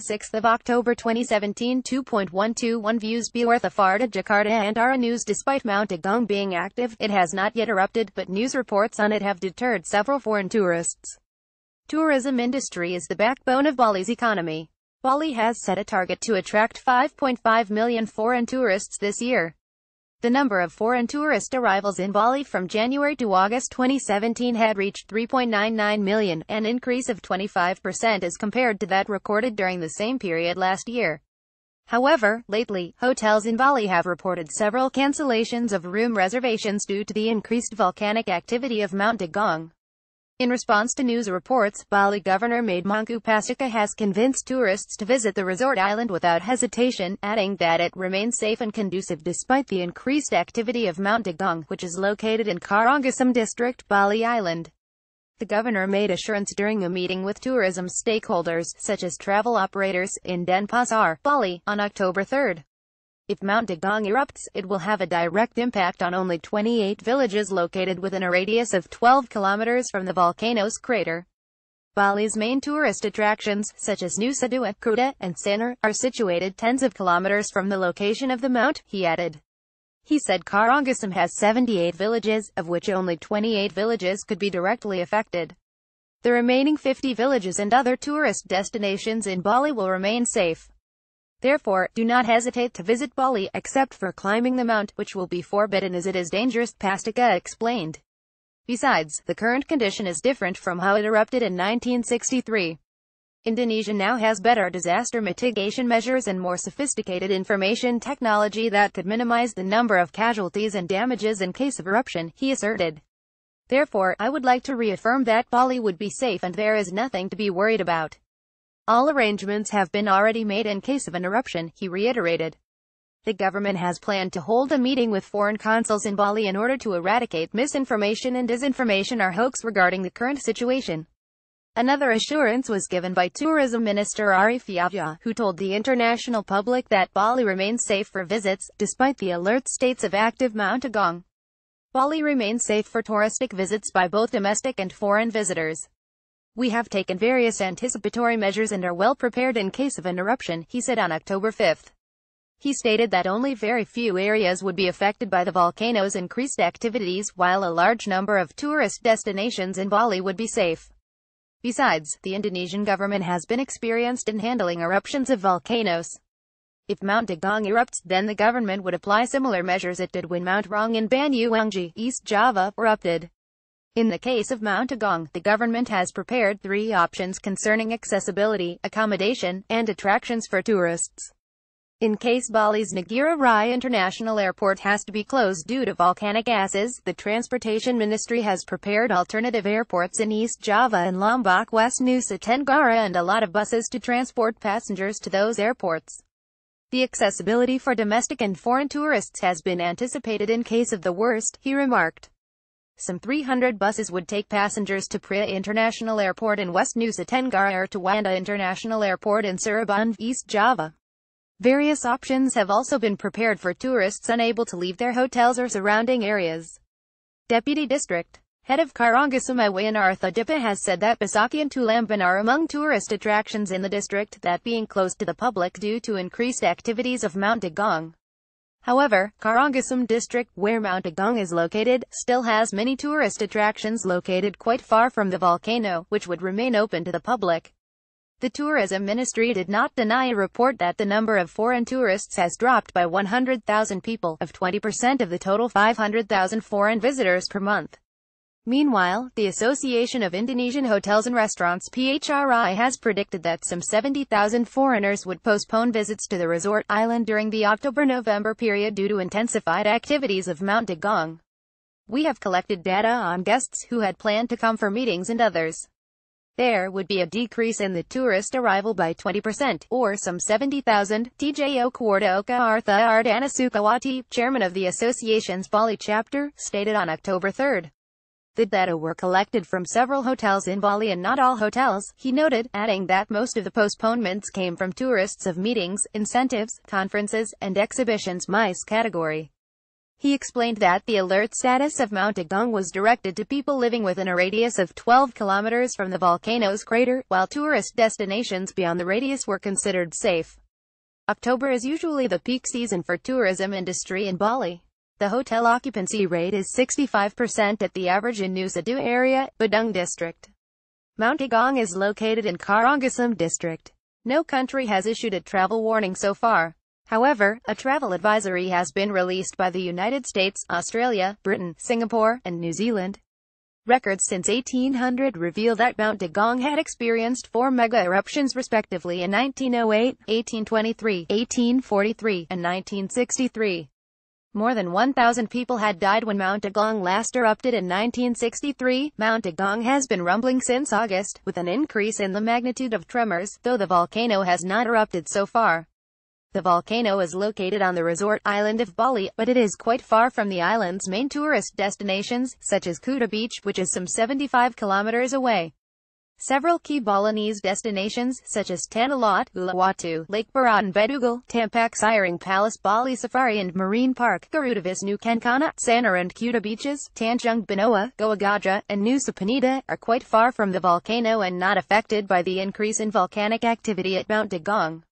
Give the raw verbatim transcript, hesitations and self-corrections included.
sixth of October twenty seventeen. two point one two one Views. Beworth Farta Jakarta and Ara News. Despite Mount Agung being active, it has not yet erupted, but news reports on it have deterred several foreign tourists. Tourism industry is the backbone of Bali's economy. Bali has set a target to attract five point five million foreign tourists this year. The number of foreign tourist arrivals in Bali from January to August twenty seventeen had reached three point nine nine million, an increase of twenty-five percent as compared to that recorded during the same period last year. However, lately, hotels in Bali have reported several cancellations of room reservations due to the increased volcanic activity of Mount Agung. In response to news reports, Bali Governor Made Mangku Pastika has convinced tourists to visit the resort island without hesitation, adding that it remains safe and conducive despite the increased activity of Mount Agung, which is located in Karangasem district, Bali Island. The governor made assurance during a meeting with tourism stakeholders, such as travel operators, in Denpasar, Bali, on October third. If Mount Agung erupts, it will have a direct impact on only twenty-eight villages located within a radius of twelve kilometers from the volcano's crater. Bali's main tourist attractions, such as Nusa Dua, Kuta, and Sanur, are situated tens of kilometers from the location of the mount, he added. He said Karangasem has seventy-eight villages, of which only twenty-eight villages could be directly affected. The remaining fifty villages and other tourist destinations in Bali will remain safe. Therefore, do not hesitate to visit Bali, except for climbing the mount, which will be forbidden as it is dangerous, Pastika explained. Besides, the current condition is different from how it erupted in nineteen sixty-three. Indonesia now has better disaster mitigation measures and more sophisticated information technology that could minimize the number of casualties and damages in case of eruption, he asserted. Therefore, I would like to reaffirm that Bali would be safe and there is nothing to be worried about. All arrangements have been already made in case of an eruption, he reiterated. The government has planned to hold a meeting with foreign consuls in Bali in order to eradicate misinformation and disinformation or hoax regarding the current situation. Another assurance was given by Tourism Minister Arief Yahya, who told the international public that Bali remains safe for visits, despite the alert states of active Mount Agung. Bali remains safe for touristic visits by both domestic and foreign visitors. We have taken various anticipatory measures and are well prepared in case of an eruption, he said on October fifth. He stated that only very few areas would be affected by the volcano's increased activities, while a large number of tourist destinations in Bali would be safe. Besides, the Indonesian government has been experienced in handling eruptions of volcanoes. If Mount Agung erupts, then the government would apply similar measures it did when Mount Rong in Banyuangji, East Java, erupted. In the case of Mount Agung, the government has prepared three options concerning accessibility, accommodation, and attractions for tourists. In case Bali's Ngurah Rai International Airport has to be closed due to volcanic gases, the Transportation Ministry has prepared alternative airports in East Java and Lombok, West Nusa Tenggara, and a lot of buses to transport passengers to those airports. The accessibility for domestic and foreign tourists has been anticipated in case of the worst, he remarked. Some three hundred buses would take passengers to Praya International Airport in West Nusa Tenggara or to Wanda International Airport in Serabon, East Java. Various options have also been prepared for tourists unable to leave their hotels or surrounding areas. Deputy District Head of Karangasem I Wayan Artha Dipa has said that Besakih and Tulamben are among tourist attractions in the district that being closed to the public due to increased activities of Mount Agung. However, Karangasem district, where Mount Agung is located, still has many tourist attractions located quite far from the volcano, which would remain open to the public. The tourism ministry did not deny a report that the number of foreign tourists has dropped by one hundred thousand people, of twenty percent of the total five hundred thousand foreign visitors per month. Meanwhile, the Association of Indonesian Hotels and Restaurants P H R I has predicted that some seventy thousand foreigners would postpone visits to the resort island during the October-November period due to intensified activities of Mount Agung. We have collected data on guests who had planned to come for meetings and others. There would be a decrease in the tourist arrival by twenty percent, or some seventy thousand, T J O Kordaoka Artha Ardana Sukawati, chairman of the association's Bali chapter, stated on October third. The data were collected from several hotels in Bali and not all hotels, he noted, adding that most of the postponements came from tourists of meetings, incentives, conferences, and exhibitions MICE category. He explained that the alert status of Mount Agung was directed to people living within a radius of twelve kilometers from the volcano's crater, while tourist destinations beyond the radius were considered safe. October is usually the peak season for tourism industry in Bali. The hotel occupancy rate is sixty-five percent at the average in Nusa Dua area, Badung District. Mount Agung is located in Karangasem District. No country has issued a travel warning so far. However, a travel advisory has been released by the United States, Australia, Britain, Singapore, and New Zealand. Records since eighteen hundred reveal that Mount Agung had experienced four mega eruptions respectively in nineteen oh eight, eighteen twenty-three, eighteen forty-three, and nineteen sixty-three. More than one thousand people had died when Mount Agung last erupted in nineteen sixty-three. Mount Agung has been rumbling since August, with an increase in the magnitude of tremors, though the volcano has not erupted so far. The volcano is located on the resort island of Bali, but it is quite far from the island's main tourist destinations, such as Kuta Beach, which is some seventy-five kilometers away. Several key Balinese destinations, such as Tanalot, Uluwatu, Lake Barat and Bedugal, Tampak Siring Palace, Bali Safari and Marine Park, Garutavis New Kankana, Sanur and Kuta Beaches, Tanjung Benoa, Goa Gajah, and Nusa Penida, are quite far from the volcano and not affected by the increase in volcanic activity at Mount Agung.